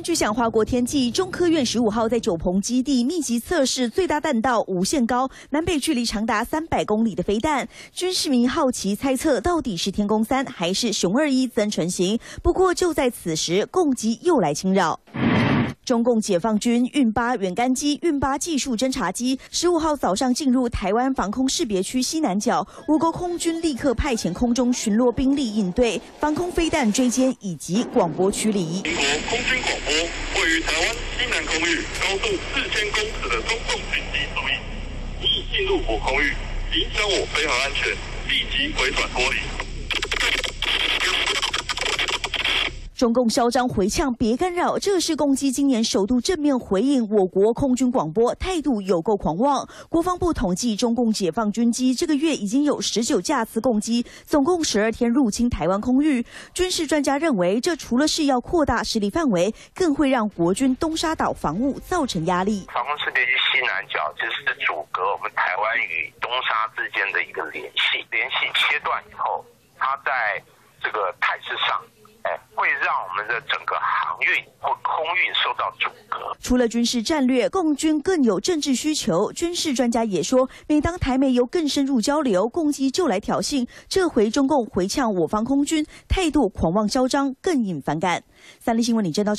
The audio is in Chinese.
但巨响划过天际，中科院15号在九鹏基地密集测试最大弹道无限高、南北距离长达300公里的飞弹。军事迷好奇猜测，到底是天宫3还是雄21增程型？不过就在此时，共机又来侵扰。 中共解放军运8远干机、运8技术侦察机15号早上进入台湾防空识别区西南角，我国空军立刻派遣空中巡逻兵力应对，防空飞弹追歼以及广播驱离。中国空军广播位于台湾西南空域高度4000公尺的中共军机注意，你已进入我空域，影响我飞行安全，立即回转脱离。 中共嚣张回呛，别干扰！这是共机今年首度正面回应我国空军广播，态度有够狂妄。国防部统计，中共解放军机这个月已经有19架次共机，总共12天入侵台湾空域。军事专家认为，这除了是要扩大实力范围，更会让国军东沙岛防务造成压力。防空识别区西南角就是阻隔我们台湾与东沙之间的一个联系，联系切断以后，它在这个态势上。 会让我们的整个航运或空运受到阻隔。除了军事战略，共军更有政治需求。军事专家也说，每当台美有更深入交流，共机就来挑衅。这回中共回呛我方空军，态度狂妄嚣张，更引反感。三立新闻李正道。